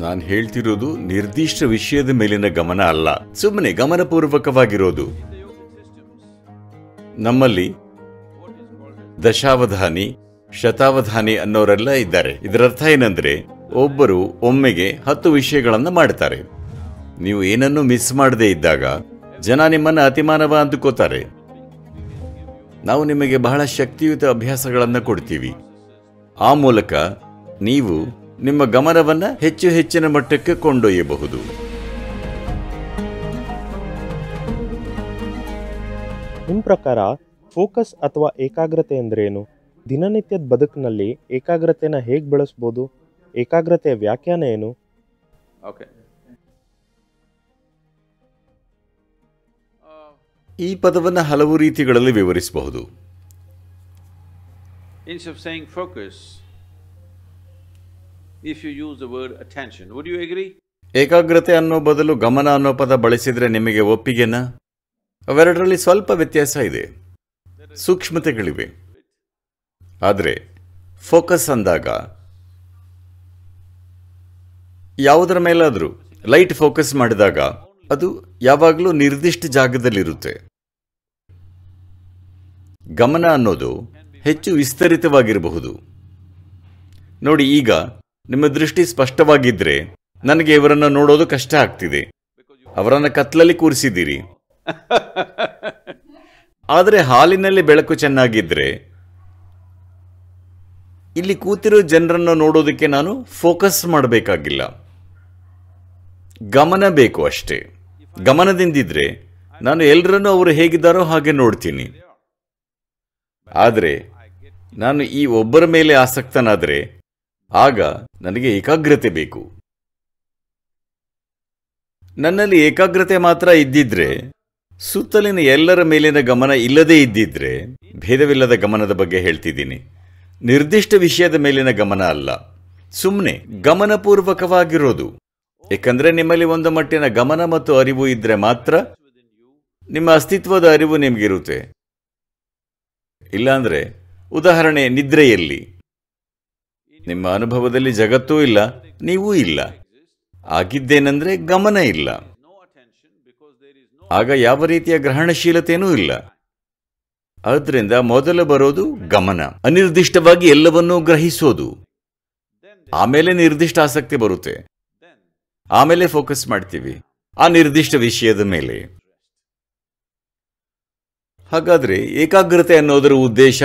ನಾನು ಹೇಳ್ತಿರೋದು ನಿರ್ದಿಷ್ಟ ವಿಷಯದ ಮೇಲಿನ ಗಮನ ಅಲ್ಲ, ಸುಮ್ಮನೆ ಗಮನಪೂರ್ವಕವಾಗಿರೋದು. ನಮ್ಮಲ್ಲಿ ದಶಾವಧಾನಿ, ಶತಾವಧಾನಿ ಅನ್ನೋರೆಲ್ಲ ಇದ್ದಾರೆ. ಇದರರ್ಥ ಏನಂದ್ರೆ, ಒಬ್ಬರು ಒಮ್ಮೆಗೆ 10 ವಿಷಯಗಳನ್ನು ಮಾಡ್ತಾರೆ. ನೀವು ಏನನ್ನೂ ಮಿಸ್ ಮಾಡದೇ ಇದ್ದಾಗ ಜನ ನಿಮ್ಮನ್ನು ಅತಿಮಾನವ ಅಂದುಕೋತಾರೆ. ನಾವು ನಿಮಗೆ ಬಹಳ ಶಕ್ತಿಯುತ ಅಭ್ಯಾಸಗಳನ್ನು ಕೊಡ್ತೀವಿ. ಆ ಮೂಲಕ ನೀವು ನಿಮ್ಮ ಗಮನವನ್ನು ಹೆಚ್ಚು ಹೆಚ್ಚಿನ ಮಟ್ಟಕ್ಕೆ ಕೊಂಡೊಯ್ಯಬಹುದು. ನಿಮ್ಮ ಪ್ರಕಾರ ಫೋಕಸ್ ಅಥವಾ ಏಕಾಗ್ರತೆ ಅಂದ್ರೇನು? ದಿನನಿತ್ಯದ ಬದುಕಿನಲ್ಲಿ ಏಕಾಗ್ರತೆನ ಹೇಗೆ ಬೆಳೆಸ್ಬೋದು? ಏಕಾಗ್ರತೆಯ ವ್ಯಾಖ್ಯಾನ ಏನು? ಓಕೆ, ಈ ಪದವನ್ನು ಹಲವು ರೀತಿಗಳಲ್ಲಿ ವಿವರಿಸಬಹುದು. Instead of saying focus, if you use the word attention, would you agree? ಏಕಾಗ್ರತೆ ಅನ್ನೋ ಬದಲು ಗಮನ ಅನ್ನೋ ಪದ ಬಳಸಿದರೆ ನಿಮಗೆ ಒಪ್ಪಿಗೆನಾ? ಅವೆರಡರಲ್ಲಿ ಸ್ವಲ್ಪ ವ್ಯತ್ಯಾಸ ಇದೆ, ಸೂಕ್ಷ್ಮತೆಗಳಿವೆ. ಆದರೆ ಫೋಕಸ್ ಅಂದಾಗ ಯಾವುದರ ಮೇಲಾದರೂ ಲೈಟ್ ಫೋಕಸ್ ಮಾಡಿದಾಗ ಅದು ಯಾವಾಗಲೂ ನಿರ್ದಿಷ್ಟ ಜಾಗದಲ್ಲಿರುತ್ತೆ. ಗಮನ ಅನ್ನೋದು ಹೆಚ್ಚು ವಿಸ್ತರಿತವಾಗಿರಬಹುದು. ನೋಡಿ, ಈಗ ನಿಮ್ಮ ದೃಷ್ಟಿ ಸ್ಪಷ್ಟವಾಗಿದ್ದರೆ ನನಗೆ ಇವರನ್ನು ನೋಡೋದು ಕಷ್ಟ ಆಗ್ತಿದೆ, ಅವರನ್ನು ಕತ್ತಲಲ್ಲಿ ಕೂರಿಸಿದ್ದೀರಿ. ಆದರೆ ಹಾಲಿನಲ್ಲಿ ಬೆಳಕು ಚೆನ್ನಾಗಿದ್ದರೆ ಇಲ್ಲಿ ಕೂತಿರೋ ಜನರನ್ನು ನೋಡೋದಕ್ಕೆ ನಾನು ಫೋಕಸ್ ಮಾಡಬೇಕಾಗಿಲ್ಲ, ಗಮನ ಬೇಕು ಅಷ್ಟೇ. ಗಮನದಿಂದಿದ್ರೆ ನಾನು ಎಲ್ಲರನ್ನೂ ಅವರು ಹೇಗಿದ್ದಾರೋ ಹಾಗೆ ನೋಡ್ತೀನಿ. ಆದರೆ ನಾನು ಈ ಒಬ್ಬರ ಮೇಲೆ ಆಸಕ್ತನಾದರೆ ಆಗ ನನಗೆ ಏಕಾಗ್ರತೆ ಬೇಕು. ನನ್ನಲ್ಲಿ ಏಕಾಗ್ರತೆ ಮಾತ್ರ ಇದ್ದಿದ್ರೆ, ಸುತ್ತಲಿನ ಎಲ್ಲರ ಮೇಲಿನ ಗಮನ ಇಲ್ಲದೇ ಇದ್ದಿದ್ರೆ, ಭೇದವಿಲ್ಲದ ಗಮನದ ಬಗ್ಗೆ ಹೇಳ್ತಿದ್ದೀನಿ, ನಿರ್ದಿಷ್ಟ ವಿಷಯದ ಮೇಲಿನ ಗಮನ ಅಲ್ಲ, ಸುಮ್ಮನೆ ಗಮನಪೂರ್ವಕವಾಗಿರೋದು. ಏಕೆಂದರೆ ನಿಮ್ಮಲ್ಲಿ ಒಂದು ಮಟ್ಟಿನ ಗಮನ ಮತ್ತು ಅರಿವು ಇದ್ದರೆ ಮಾತ್ರ ನಿಮ್ಮ ಅಸ್ತಿತ್ವದ ಅರಿವು ನಿಮಗಿರುತ್ತೆ. ಇಲ್ಲಾಂದರೆ, ಉದಾಹರಣೆ, ನಿದ್ರೆಯಲ್ಲಿ ನಿಮ್ಮ ಅನುಭವದಲ್ಲಿ ಜಗತ್ತೂ ಇಲ್ಲ, ನೀವೂ ಇಲ್ಲ. ಆಗಿದ್ದೇನೆಂದರೆ ಗಮನ ಇಲ್ಲ, ಆಗ ಯಾವ ರೀತಿಯ ಗ್ರಹಣಶೀಲತೆಯೂ ಇಲ್ಲ. ಆದ್ದರಿಂದ ಮೊದಲು ಬರೋದು ಗಮನ, ಅನಿರ್ದಿಷ್ಟವಾಗಿ ಎಲ್ಲವನ್ನೂ ಗ್ರಹಿಸೋದು. ಆಮೇಲೆ ನಿರ್ದಿಷ್ಟ ಆಸಕ್ತಿ ಬರುತ್ತೆ, ಆಮೇಲೆ ಫೋಕಸ್ ಮಾಡ್ತೀವಿ ಆ ನಿರ್ದಿಷ್ಟ ವಿಷಯದ ಮೇಲೆ. ಹಾಗಾದರೆ ಏಕಾಗ್ರತೆ ಅನ್ನೋದರ ಉದ್ದೇಶ,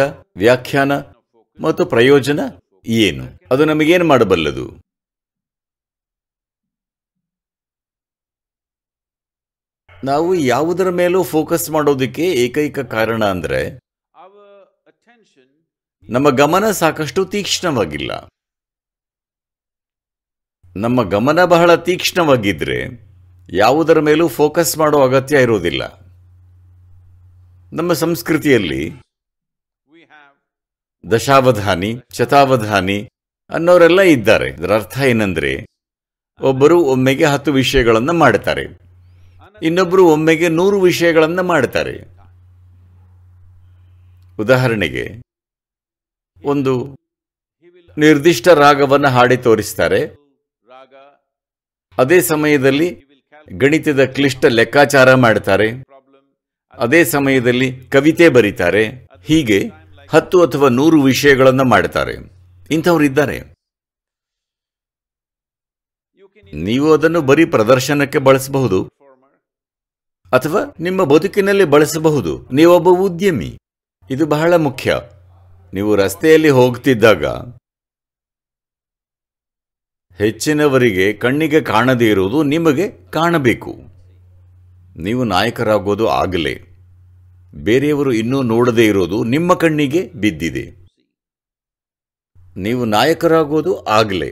ವ್ಯಾಖ್ಯಾನ ಮತ್ತು ಪ್ರಯೋಜನ ಏನು? ಅದು ನಮಗೇನು ಮಾಡಬಲ್ಲದು? ನಾವು ಯಾವುದರ ಮೇಲೂ ಫೋಕಸ್ ಮಾಡೋದಕ್ಕೆ ಏಕೈಕ ಕಾರಣ ಅಂದರೆ ನಮ್ಮ ಗಮನ ಸಾಕಷ್ಟು ತೀಕ್ಷ್ಣವಾಗಿಲ್ಲ. ನಮ್ಮ ಗಮನ ಬಹಳ ತೀಕ್ಷ್ಣವಾಗಿದ್ದರೆ ಯಾವುದರ ಮೇಲೂ ಫೋಕಸ್ ಮಾಡೋ ಅಗತ್ಯ ಇರೋದಿಲ್ಲ. ನಮ್ಮ ಸಂಸ್ಕೃತಿಯಲ್ಲಿ ದಶಾವಧಾನಿ, ಶತಾವಧಾನಿ ಅನ್ನೋರೆಲ್ಲ ಇದ್ದಾರೆ. ಇದರ ಅರ್ಥ ಏನಂದರೆ, ಒಬ್ಬರು ಒಮ್ಮೆಗೆ 10 ವಿಷಯಗಳನ್ನು ಮಾಡ್ತಾರೆ, ಇನ್ನೊಬ್ಬರು ಒಮ್ಮೆಗೆ 100 ವಿಷಯಗಳನ್ನು ಮಾಡ್ತಾರೆ. ಉದಾಹರಣೆಗೆ, ಒಂದು ನಿರ್ದಿಷ್ಟ ರಾಗವನ್ನು ಹಾಡಿ ತೋರಿಸ್ತಾರೆ, ಅದೇ ಸಮಯದಲ್ಲಿ ಗಣಿತದ ಕ್ಲಿಷ್ಟ ಲೆಕ್ಕಾಚಾರ ಮಾಡ್ತಾರೆ, ಅದೇ ಸಮಯದಲ್ಲಿ ಕವಿತೆ ಬರೀತಾರೆ, ಹೀಗೆ 10 ಅಥವಾ 100 ವಿಷಯಗಳನ್ನು ಮಾಡ್ತಾರೆ. ಇಂಥವರಿದ್ದಾರೆ. ನೀವು ಅದನ್ನು ಬರೀ ಪ್ರದರ್ಶನಕ್ಕೆ ಬಳಸಬಹುದು ಅಥವಾ ನಿಮ್ಮ ಬದುಕಿನಲ್ಲಿ ಬಳಸಬಹುದು. ನೀವೊಬ್ಬ ಉದ್ಯಮಿ, ಇದು ಬಹಳ ಮುಖ್ಯ. ನೀವು ರಸ್ತೆಯಲ್ಲಿ ಹೋಗ್ತಿದ್ದಾಗ ಹೆಚ್ಚಿನವರಿಗೆ ಕಣ್ಣಿಗೆ ಕಾಣದೇ ಇರುವುದು ನಿಮಗೆ ಕಾಣಬೇಕು. ನೀವು ನಾಯಕರಾಗೋದು ಆಗಲೇ, ಬೇರೆಯವರು ಇನ್ನೂ ನೋಡದೇ ಇರೋದು ನಿಮ್ಮ ಕಣ್ಣಿಗೆ ಬಿದ್ದಿದೆ. ನೀವು ನಾಯಕರಾಗೋದು ಆಗಲೇ.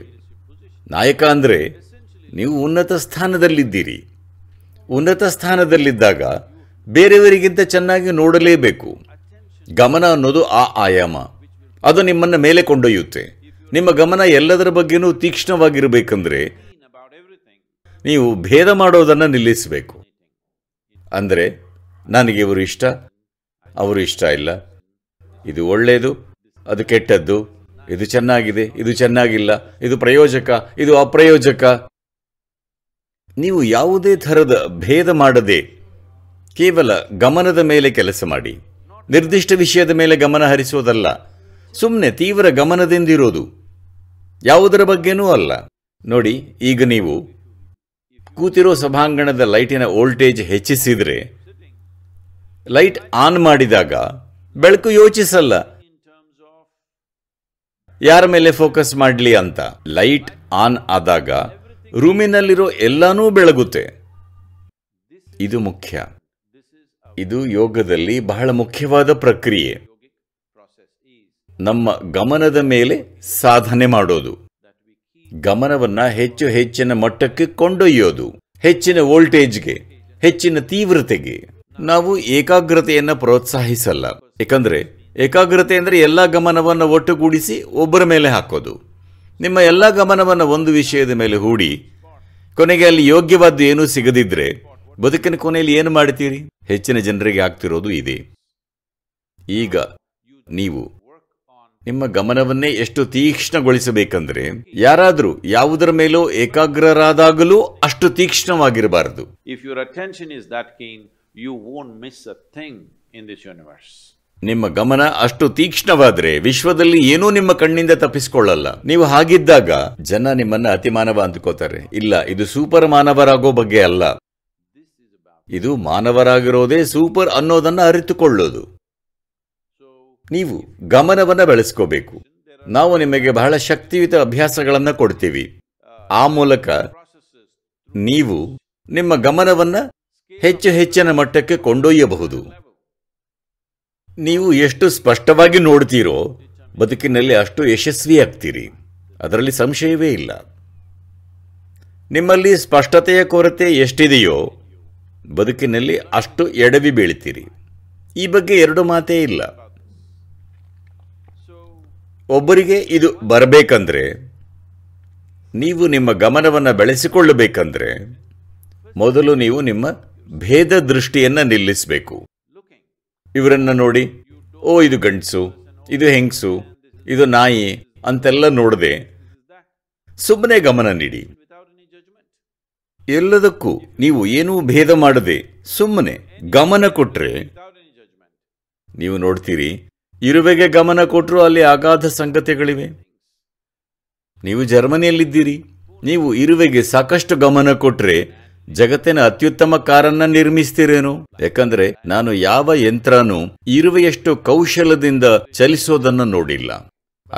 ನಾಯಕ ಅಂದರೆ ನೀವು ಉನ್ನತ ಸ್ಥಾನದಲ್ಲಿದ್ದೀರಿ. ಉನ್ನತ ಸ್ಥಾನದಲ್ಲಿದ್ದಾಗ ಬೇರೆಯವರಿಗಿಂತ ಚೆನ್ನಾಗಿ ನೋಡಲೇಬೇಕು. ಗಮನ ಅನ್ನೋದು ಆ ಆಯಾಮ, ಅದು ನಿಮ್ಮನ್ನು ಮೇಲೆ ಕೊಂಡೊಯ್ಯುತ್ತೆ. ನಿಮ್ಮ ಗಮನ ಎಲ್ಲದರ ಬಗ್ಗೆನೂ ತೀಕ್ಷ್ಣವಾಗಿರಬೇಕಂದ್ರೆ ನೀವು ಭೇದ ಮಾಡೋದನ್ನು ನಿಲ್ಲಿಸಬೇಕು. ಅಂದರೆ ನನಗೆ ಇವರು ಇಷ್ಟ, ಅವರು ಇಷ್ಟ ಇಲ್ಲ, ಇದು ಒಳ್ಳೆಯದು, ಅದು ಕೆಟ್ಟದ್ದು, ಇದು ಚೆನ್ನಾಗಿದೆ, ಇದು ಚೆನ್ನಾಗಿಲ್ಲ, ಇದು ಪ್ರಯೋಜಕ, ಇದು ಅಪ್ರಯೋಜಕ, ನೀವು ಯಾವುದೇ ಥರದ ಭೇದ ಮಾಡದೆ ಕೇವಲ ಗಮನದ ಮೇಲೆ ಕೆಲಸ ಮಾಡಿ. ನಿರ್ದಿಷ್ಟ ವಿಷಯದ ಮೇಲೆ ಗಮನ ಹರಿಸೋದಲ್ಲ, ಸುಮ್ಮನೆ ತೀವ್ರ ಗಮನದಿಂದಿರೋದು, ಯಾವುದರ ಬಗ್ಗೆನೂ ಅಲ್ಲ. ನೋಡಿ, ಈಗ ನೀವು ಕೂತಿರೋ ಸಭಾಂಗಣದ ಲೈಟಿನ ವೋಲ್ಟೇಜ್ ಹೆಚ್ಚಿಸಿದರೆ, ಲೈಟ್ ಆನ್ ಮಾಡಿದಾಗ ಬೆಳಕು ಯೋಚಿಸಲ್ಲ ಯಾರ ಮೇಲೆ ಫೋಕಸ್ ಮಾಡಲಿ ಅಂತ. ಲೈಟ್ ಆನ್ ಆದಾಗ ರೂಮಿನಲ್ಲಿರೋ ಎಲ್ಲಾನೂ ಬೆಳಗುತ್ತೆ. ಇದು ಮುಖ್ಯ. ಇದು ಯೋಗದಲ್ಲಿ ಬಹಳ ಮುಖ್ಯವಾದ ಪ್ರಕ್ರಿಯೆ. ನಮ್ಮ ಗಮನದ ಮೇಲೆ ಸಾಧನೆ ಮಾಡೋದು, ಗಮನವನ್ನ ಹೆಚ್ಚು ಹೆಚ್ಚಿನ ಮಟ್ಟಕ್ಕೆ ಕೊಂಡೊಯ್ಯೋದು, ಹೆಚ್ಚಿನ ವೋಲ್ಟೇಜ್ಗೆ, ಹೆಚ್ಚಿನ ತೀವ್ರತೆಗೆ. ನಾವು ಏಕಾಗ್ರತೆಯನ್ನು ಪ್ರೋತ್ಸಾಹಿಸಲ್ಲ, ಏಕೆಂದರೆ ಏಕಾಗ್ರತೆ ಅಂದರೆ ಎಲ್ಲ ಗಮನವನ್ನು ಒಟ್ಟುಗೂಡಿಸಿ ಒಬ್ಬರ ಮೇಲೆ ಹಾಕೋದು. ನಿಮ್ಮ ಎಲ್ಲ ಗಮನವನ್ನು ಒಂದು ವಿಷಯದ ಮೇಲೆ ಹೂಡಿ ಕೊನೆಗೆ ಅಲ್ಲಿ ಯೋಗ್ಯವಾದ್ದು ಏನೂ ಸಿಗದಿದ್ದರೆ ಬದುಕಿನ ಕೊನೆಯಲ್ಲಿ ಏನು ಮಾಡ್ತೀರಿ? ಹೆಚ್ಚಿನ ಜನರಿಗೆ ಆಗ್ತಿರೋದು ಇದೆ. ಈಗ ನೀವು ನಿಮ್ಮ ಗಮನವನ್ನೇ ಎಷ್ಟು ತೀಕ್ಷ್ಣಗೊಳಿಸಬೇಕಂದ್ರೆ, ಯಾರಾದರೂ ಯಾವುದರ ಮೇಲೋ ಏಕಾಗ್ರರಾದಾಗಲೂ ಅಷ್ಟು ತೀಕ್ಷ್ಣವಾಗಿರಬಾರದು. If your attention is that keen, you won't miss a thing in this universe. ನಿಮ್ಮ ಗಮನ ಅಷ್ಟು ತೀಕ್ಷ್ಣವಾದ್ರೆ ವಿಶ್ವದಲ್ಲಿ ಏನೂ ನಿಮ್ಮ ಕಣ್ಣಿಂದ ತಪ್ಪಿಸಿಕೊಳ್ಳಲ್ಲ. ನೀವು ಹಾಗಿದ್ದಾಗ ಜನ ನಿಮ್ಮನ್ನ ಅತಿಮಾನವ ಅಂದ್ಕೋತಾರೆ. ಇಲ್ಲ, ಇದು ಸೂಪರ್ ಮಾನವರಾಗೋ ಬಗ್ಗೆ ಅಲ್ಲ, ಇದು ಮಾನವರಾಗಿರೋದೇ ಸೂಪರ್ ಅನ್ನೋದನ್ನ ಅರಿತುಕೊಳ್ಳೋದು. ನೀವು ಗಮನವನ್ನು ಬೆಳೆಸ್ಕೋಬೇಕು. ನಾವು ನಿಮಗೆ ಬಹಳ ಶಕ್ತಿಯುತ ಅಭ್ಯಾಸಗಳನ್ನು ಕೊಡ್ತೀವಿ. ಆ ಮೂಲಕ ನೀವು ನಿಮ್ಮ ಗಮನವನ್ನು ಹೆಚ್ಚು ಹೆಚ್ಚಿನ ಮಟ್ಟಕ್ಕೆ ಕೊಂಡೊಯ್ಯಬಹುದು. ನೀವು ಎಷ್ಟು ಸ್ಪಷ್ಟವಾಗಿ ನೋಡ್ತೀರೋ ಬದುಕಿನಲ್ಲಿ ಅಷ್ಟು ಯಶಸ್ವಿಯಾಗ್ತೀರಿ, ಅದರಲ್ಲಿ ಸಂಶಯವೇ ಇಲ್ಲ. ನಿಮ್ಮಲ್ಲಿ ಸ್ಪಷ್ಟತೆಯ ಕೊರತೆ ಎಷ್ಟಿದೆಯೋ ಬದುಕಿನಲ್ಲಿ ಅಷ್ಟು ಎಡವಿ ಬೀಳ್ತೀರಿ. ಈ ಬಗ್ಗೆ ಎರಡು ಮಾತೇ ಇಲ್ಲ. ಒಬ್ಬರಿಗೆ ಇದು ಬರಬೇಕಂದ್ರೆ, ನೀವು ನಿಮ್ಮ ಗಮನವನ್ನು ಬೆಳೆಸಿಕೊಳ್ಳಬೇಕಂದ್ರೆ, ಮೊದಲು ನೀವು ನಿಮ್ಮ ಭೇದ ದೃಷ್ಟಿಯನ್ನು ನಿಲ್ಲಿಸಬೇಕು. ಇವರನ್ನು ನೋಡಿ, ಓ ಇದು ಗಂಡಸು, ಇದು ಹೆಂಗಸು, ಇದು ನಾಯಿ ಅಂತೆಲ್ಲ ನೋಡದೆ ಸುಮ್ಮನೆ ಗಮನ ನೀಡಿ. ಎಲ್ಲದಕ್ಕೂ ನೀವು ಏನೂ ಭೇದ ಮಾಡದೆ ಸುಮ್ಮನೆ ಗಮನ ಕೊಟ್ಟರೆ ನೀವು ನೋಡ್ತೀರಿ, ಇರುವೆಗೆ ಗಮನ ಕೊಟ್ಟರು ಅಲ್ಲಿ ಅಗಾಧ ಸಂಗತಿಗಳಿವೆ. ನೀವು ಜರ್ಮನಿಯಲ್ಲಿದ್ದೀರಿ, ನೀವು ಇರುವೆಗೆ ಸಾಕಷ್ಟು ಗಮನ ಕೊಟ್ಟರೆ ಜಗತ್ತಿನ ಅತ್ಯುತ್ತಮ ಕಾರನ್ನ ನಿರ್ಮಿಸ್ತೀರೇನು? ಯಾಕಂದ್ರೆ ನಾನು ಯಾವ ಯಂತ್ರನೂ ಇರುವೆಯಷ್ಟು ಕೌಶಲ್ಯದಿಂದ ಚಲಿಸೋದನ್ನು ನೋಡಿಲ್ಲ.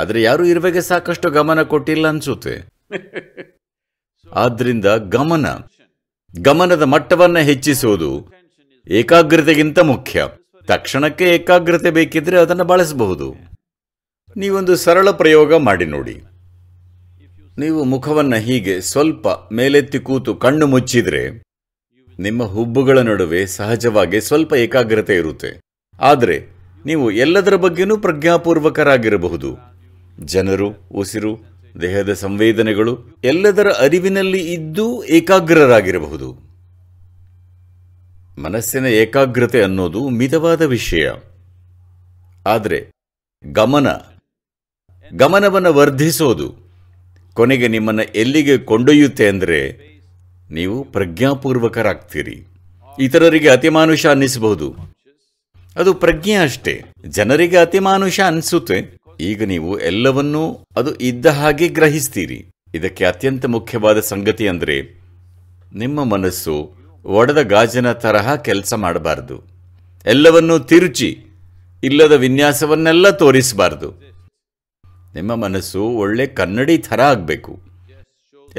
ಆದರೆ ಯಾರು ಇರುವೆಗೆ ಸಾಕಷ್ಟು ಗಮನ ಕೊಟ್ಟಿಲ್ಲ ಅನ್ಸುತ್ತೆ. ಆದ್ರಿಂದ ಗಮನದ ಮಟ್ಟವನ್ನು ಹೆಚ್ಚಿಸೋದು ಏಕಾಗ್ರತೆಗಿಂತ ಮುಖ್ಯ. ತಕ್ಷಣಕ್ಕೆ ಏಕಾಗ್ರತೆ ಬೇಕಿದ್ರೆ ಅದನ್ನು ಬಳಸಬಹುದು. ನೀವೊಂದು ಸರಳ ಪ್ರಯೋಗ ಮಾಡಿ ನೋಡಿ. ನೀವು ಮುಖವನ್ನು ಹೀಗೆ ಸ್ವಲ್ಪ ಮೇಲೆತ್ತಿ ಕೂತು ಕಣ್ಣು ಮುಚ್ಚಿದರೆ ನಿಮ್ಮ ಹುಬ್ಬುಗಳ ನಡುವೆ ಸಹಜವಾಗಿ ಸ್ವಲ್ಪ ಏಕಾಗ್ರತೆ ಇರುತ್ತೆ. ಆದರೆ ನೀವು ಎಲ್ಲದರ ಬಗ್ಗೆನೂ ಪ್ರಜ್ಞಾಪೂರ್ವಕರಾಗಿರಬಹುದು. ಜನರು, ಉಸಿರು, ದೇಹದ ಸಂವೇದನೆಗಳು ಎಲ್ಲದರ ಅರಿವಿನಲ್ಲಿ ಇದ್ದೂ ಏಕಾಗ್ರರಾಗಿರಬಹುದು. ಮನಸ್ಸಿನ ಏಕಾಗ್ರತೆ ಅನ್ನೋದು ಮಿತವಾದ ವಿಷಯ. ಆದರೆ ಗಮನವನ್ನು ವರ್ಧಿಸೋದು ಕೊನೆಗೆ ನಿಮ್ಮನ್ನು ಎಲ್ಲಿಗೆ ಕೊಂಡೊಯ್ಯುತ್ತೆ ಅಂದರೆ, ನೀವು ಪ್ರಜ್ಞಾಪೂರ್ವಕರಾಗ್ತೀರಿ. ಇತರರಿಗೆ ಅತಿಮಾನುಷ ಅನ್ನಿಸಬಹುದು, ಅದು ಪ್ರಜ್ಞೆ ಅಷ್ಟೇ. ಜನರಿಗೆ ಅತಿಮಾನುಷ ಅನಿಸುತ್ತೆ. ಈಗ ನೀವು ಎಲ್ಲವನ್ನೂ ಅದು ಇದ್ದ ಹಾಗೆ ಗ್ರಹಿಸ್ತೀರಿ. ಇದಕ್ಕೆ ಅತ್ಯಂತ ಮುಖ್ಯವಾದ ಸಂಗತಿ ಅಂದರೆ ನಿಮ್ಮ ಮನಸ್ಸು ಒಡೆದ ಗಾಜಿನ ತರಹ ಕೆಲಸ ಮಾಡಬಾರ್ದು. ಎಲ್ಲವನ್ನೂ ತಿರುಚಿ ಇಲ್ಲದ ವಿನ್ಯಾಸವನ್ನೆಲ್ಲ ತೋರಿಸಬಾರ್ದು. ನಿಮ್ಮ ಮನಸ್ಸು ಒಳ್ಳೆ ಕನ್ನಡಿ ಥರ ಆಗಬೇಕು.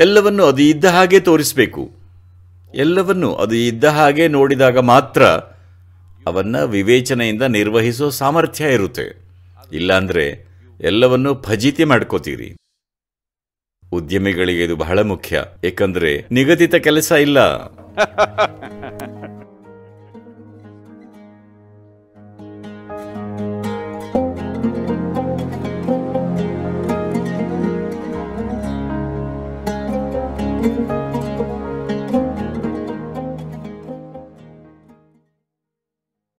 ಎಲ್ಲವನ್ನು ಅದು ಇದ್ದ ಹಾಗೆ ತೋರಿಸಬೇಕು. ಎಲ್ಲವನ್ನು ಅದು ಇದ್ದ ಹಾಗೆ ನೋಡಿದಾಗ ಮಾತ್ರ ಅವನ್ನು ವಿವೇಚನೆಯಿಂದ ನಿರ್ವಹಿಸೋ ಸಾಮರ್ಥ್ಯ ಇರುತ್ತೆ. ಇಲ್ಲಾಂದರೆ ಎಲ್ಲವನ್ನೂ ಫಜೀತಿ ಮಾಡ್ಕೋತೀರಿ. ಉದ್ಯಮಿಗಳಿಗೆ ಇದು ಬಹಳ ಮುಖ್ಯ, ಏಕೆಂದರೆ ನಿಗದಿತ ಕೆಲಸ ಇಲ್ಲ.